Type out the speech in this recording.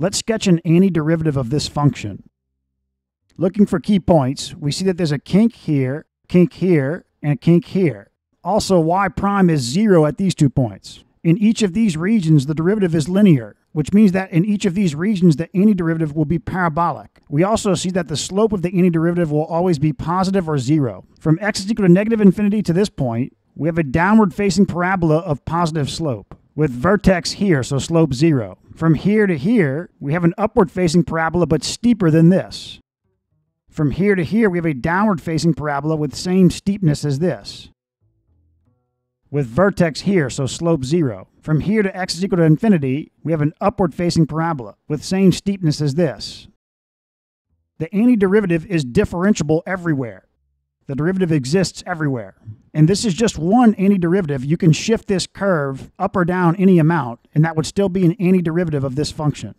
Let's sketch an antiderivative of this function. Looking for key points, we see that there's a kink here, and a kink here. Also, y prime is 0 at these two points. In each of these regions, the derivative is linear, which means that in each of these regions, the antiderivative will be parabolic. We also see that the slope of the antiderivative will always be positive or 0. From x is equal to negative infinity to this point, we have a downward-facing parabola of positive slope, with vertex here, so slope 0. From here to here, we have an upward-facing parabola, but steeper than this. From here to here, we have a downward-facing parabola with same steepness as this, with vertex here, so slope 0. From here to x is equal to infinity, we have an upward-facing parabola with same steepness as this. The antiderivative is differentiable everywhere. The derivative exists everywhere. And this is just one antiderivative. You can shift this curve up or down any amount, and that would still be an antiderivative of this function.